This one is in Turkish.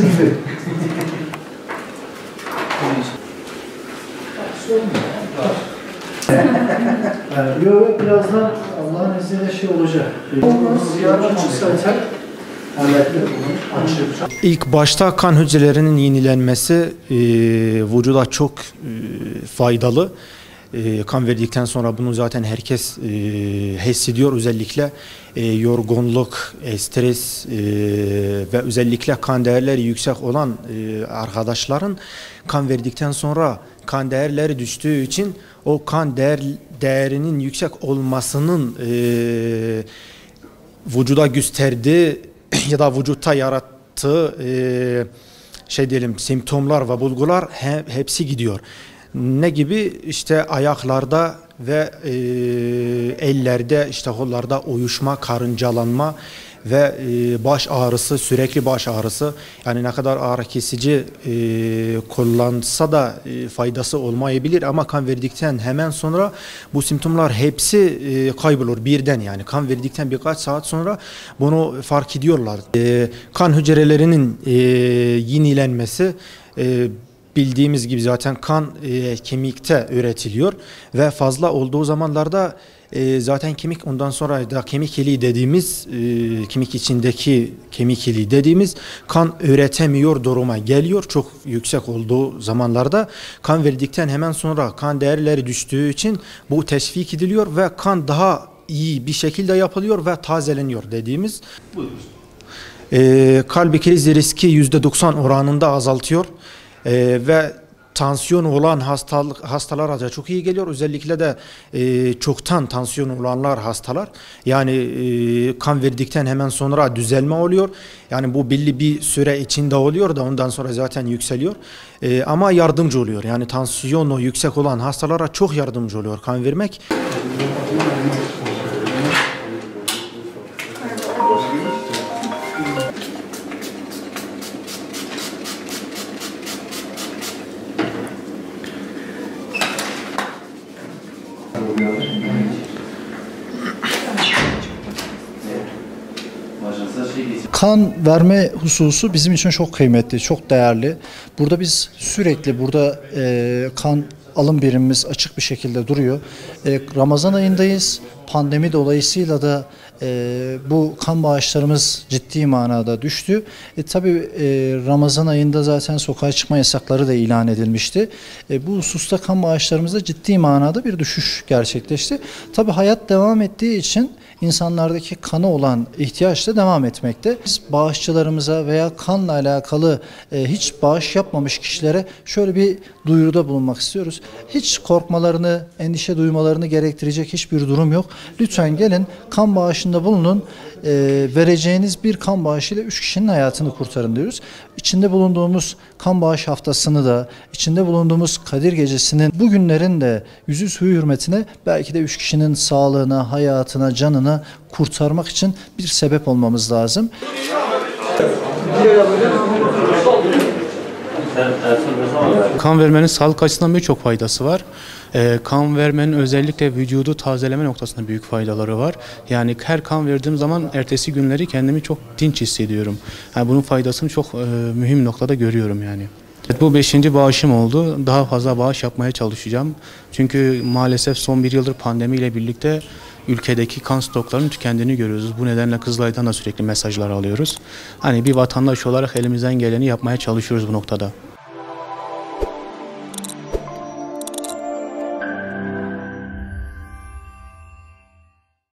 Yok birazdan Allah'ın izniyle şey olacak. İlk başta kan hücrelerinin yenilenmesi vücuda çok faydalı. Kan verdikten sonra bunu zaten herkes hissediyor. Özellikle yorgunluk, stres ve özellikle kan değerleri yüksek olan arkadaşların kan verdikten sonra kan değerleri düştüğü için o kan değerinin yüksek olmasının vücuda gösterdiği ya da vücutta yarattığı semptomlar ve bulgular hepsi gidiyor. Ne gibi? İşte ayaklarda ve ellerde, işte kollarda uyuşma, karıncalanma ve baş ağrısı, sürekli baş ağrısı. Yani ne kadar ağrı kesici kullansa da faydası olmayabilir ama kan verdikten hemen sonra bu simptomlar hepsi kaybolur birden. Yani kan verdikten birkaç saat sonra bunu fark ediyorlar. Kan hücrelerinin yenilenmesi bildiğimiz gibi zaten kan kemikte üretiliyor ve fazla olduğu zamanlarda zaten kemik, ondan sonra da kemik iliği dediğimiz kemik içindeki kemik iliği dediğimiz kan üretemiyor duruma geliyor. Çok yüksek olduğu zamanlarda kan verdikten hemen sonra kan değerleri düştüğü için bu teşvik ediliyor ve kan daha iyi bir şekilde yapılıyor ve tazeleniyor dediğimiz. Kalp krizi riski %90 oranında azaltıyor. Ve tansiyon olan hastalara da çok iyi geliyor. Özellikle de çoktan tansiyon olanlar hastalar. Yani kan verdikten hemen sonra düzelme oluyor. Yani bu belli bir süre içinde oluyor da ondan sonra zaten yükseliyor. Ama yardımcı oluyor. Yani tansiyonu yüksek olan hastalara çok yardımcı oluyor kan vermek. Kan verme hususu bizim için çok kıymetli, çok değerli. Burada biz sürekli kan alım birimimiz açık bir şekilde duruyor. Ramazan ayındayız. Pandemi dolayısıyla da bu kan bağışlarımız ciddi manada düştü. Tabii Ramazan ayında zaten sokağa çıkma yasakları da ilan edilmişti. Bu hususta kan bağışlarımızda ciddi manada bir düşüş gerçekleşti. Tabii hayat devam ettiği için insanlardaki kana olan ihtiyaç da devam etmekte. Biz bağışçılarımıza veya kanla alakalı hiç bağış yapmamış kişilere şöyle bir duyuruda bulunmak istiyoruz. Hiç korkmalarını, endişe duymalarını gerektirecek hiçbir durum yok. Lütfen gelin kan bağışında bulunun, vereceğiniz bir kan bağışıyla 3 kişinin hayatını kurtarın diyoruz. İçinde bulunduğumuz kan bağış haftasını da, içinde bulunduğumuz Kadir Gecesi'nin bugünlerin de yüzü suyu hürmetine belki de 3 kişinin sağlığına, hayatına, canına kurtarmak için bir sebep olmamız lazım. Kan vermenin sağlık açısından birçok faydası var. Kan vermenin özellikle vücudu tazeleme noktasında büyük faydaları var. Yani her kan verdiğim zaman ertesi günleri kendimi çok dinç hissediyorum. Yani bunun faydasını çok mühim noktada görüyorum yani. Evet, bu 5. bağışım oldu. Daha fazla bağış yapmaya çalışacağım. Çünkü maalesef son 1 yıldır pandemiyle birlikte ülkedeki kan stoklarının tükendiğini görüyoruz. Bu nedenle Kızılay'dan da sürekli mesajlar alıyoruz. Hani bir vatandaş olarak elimizden geleni yapmaya çalışıyoruz bu noktada.